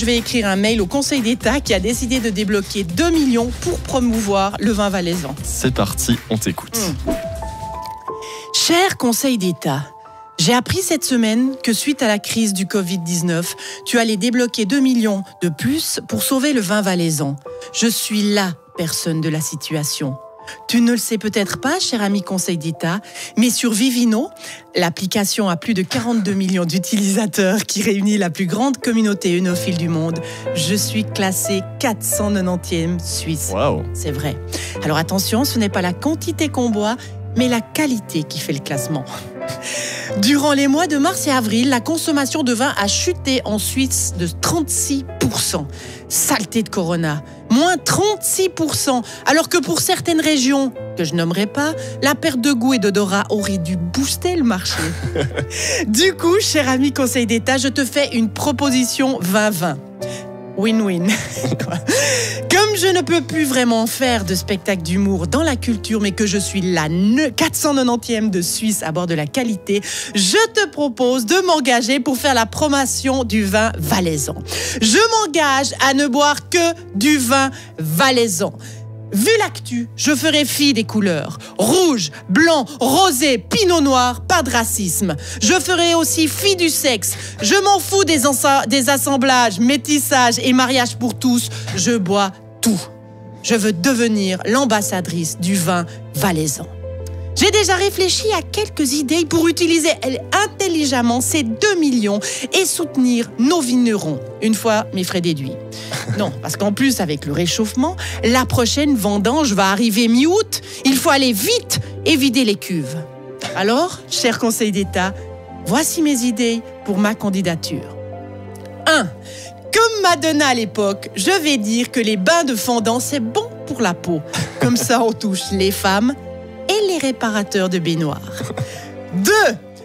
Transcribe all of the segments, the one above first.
Je vais écrire un mail au Conseil d'État qui a décidé de débloquer 2 millions pour promouvoir le vin valaisan. C'est parti, on t'écoute. Cher Conseil d'État, j'ai appris cette semaine que suite à la crise du Covid-19, tu allais débloquer 2 millions de plus pour sauver le vin valaisan. Je suis la personne de la situation. Tu ne le sais peut-être pas, cher ami Conseil d'État, mais sur Vivino, l'application à plus de 42 millions d'utilisateurs qui réunit la plus grande communauté œnophile du monde, je suis classée 490e Suisse. Wow. C'est vrai. Alors attention, ce n'est pas la quantité qu'on boit, mais la qualité qui fait le classement. Durant les mois de mars et avril, la consommation de vin a chuté en Suisse de 36%. Saleté de Corona, moins 36%. Alors que pour certaines régions, que je nommerai pas, la perte de goût et d'odorat aurait dû booster le marché. Du coup, cher ami Conseil d'État, je te fais une proposition 20-20. Win-win. Comme je ne peux plus vraiment faire de spectacle d'humour dans la culture, mais que je suis la 490e de Suisse à bord de la qualité, je te propose de m'engager pour faire la promotion du vin valaisan. Je m'engage à ne boire que du vin valaisan. Vu l'actu, je ferai fi des couleurs. Rouge, blanc, rosé, pinot noir, pas de racisme. Je ferai aussi fi du sexe. Je m'en fous des assemblages, métissage et mariage pour tous. Je bois tout. Je veux devenir l'ambassadrice du vin valaisan. J'ai déjà réfléchi à quelques idées pour utiliser intelligemment ces 2 millions et soutenir nos vignerons, une fois mes frais déduits. Non, parce qu'en plus, avec le réchauffement, la prochaine vendange va arriver mi-août. Il faut aller vite et vider les cuves. Alors, cher Conseil d'État, voici mes idées pour ma candidature. 1. Comme Madonna à l'époque, je vais dire que les bains de fendant, c'est bon pour la peau. Comme ça, on touche les femmes et les réparateurs de baignoires. 2.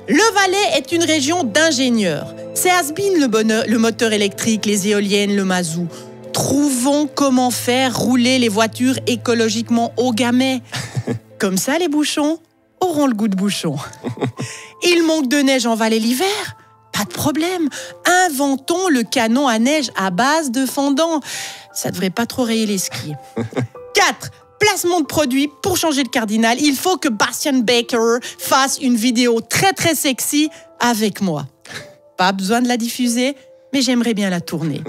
Le Valais est une région d'ingénieurs. C'est Asbin le moteur électrique, les éoliennes, le mazout. Trouvons comment faire rouler les voitures écologiquement au Gamay. Comme ça, les bouchons auront le goût de bouchon. Il manque de neige en Valais l'hiver? Pas de problème. Inventons le canon à neige à base de fendant. Ça devrait pas trop rayer les skis. 4. Placement de produit pour changer de cardinal. Il faut que Bastien Baker fasse une vidéo très très sexy avec moi. Pas besoin de la diffuser, mais j'aimerais bien la tourner.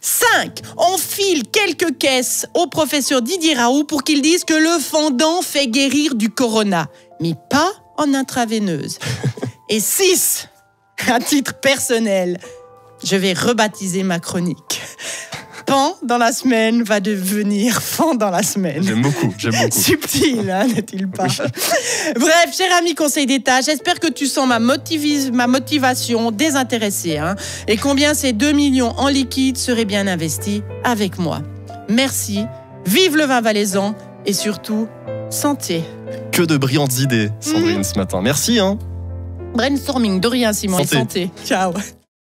5. On file quelques caisses au professeur Didier Raoult pour qu'il dise que le fendant fait guérir du corona, mais pas en intraveineuse. Et 6. À titre personnel, je vais rebaptiser ma chronique. Pan dans la semaine va devenir fan dans la semaine. J'aime beaucoup, j'aime beaucoup. Subtil, hein, n'est-il pas? Oui. Bref, cher ami Conseil d'État, j'espère que tu sens ma motivation désintéressée, hein, et combien ces 2 millions en liquide seraient bien investis avec moi. Merci, vive le vin valaisan et surtout, santé. Que de brillantes idées, Sandrine, ce matin. Merci. Hein. Brainstorming, de rien, Simon, santé. Et santé. Ciao.